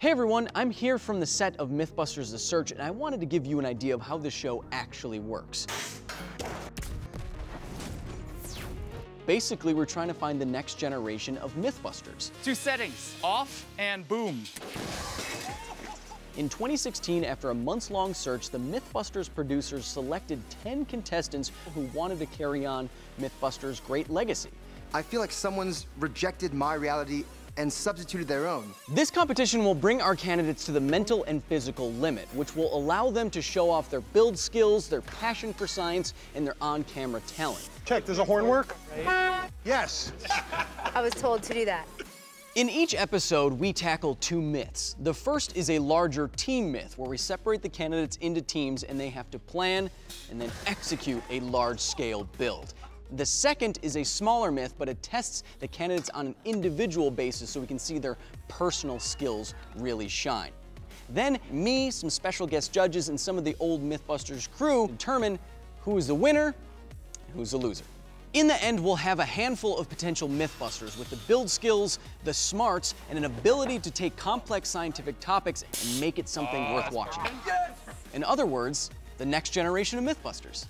Hey everyone, I'm here from the set of MythBusters: The Search, and I wanted to give you an idea of how this show actually works. Basically, we're trying to find the next generation of MythBusters. Two settings, off and boom. In 2016, after a months-long search, the MythBusters producers selected 10 contestants who wanted to carry on MythBusters' great legacy. I feel like someone's rejected my reality and substituted their own. This competition will bring our candidates to the mental and physical limit, which will allow them to show off their build skills, their passion for science, and their on-camera talent. Check, does a horn work? Right. Yes. I was told to do that. In each episode, we tackle two myths. The first is a larger team myth, where we separate the candidates into teams and they have to plan and then execute a large-scale build. The second is a smaller myth, but it tests the candidates on an individual basis so we can see their personal skills really shine. Then me, some special guest judges, and some of the old MythBusters crew determine who is the winner and who's the loser. In the end, we'll have a handful of potential MythBusters with the build skills, the smarts, and an ability to take complex scientific topics and make it something worth watching. Yes! In other words, the next generation of MythBusters.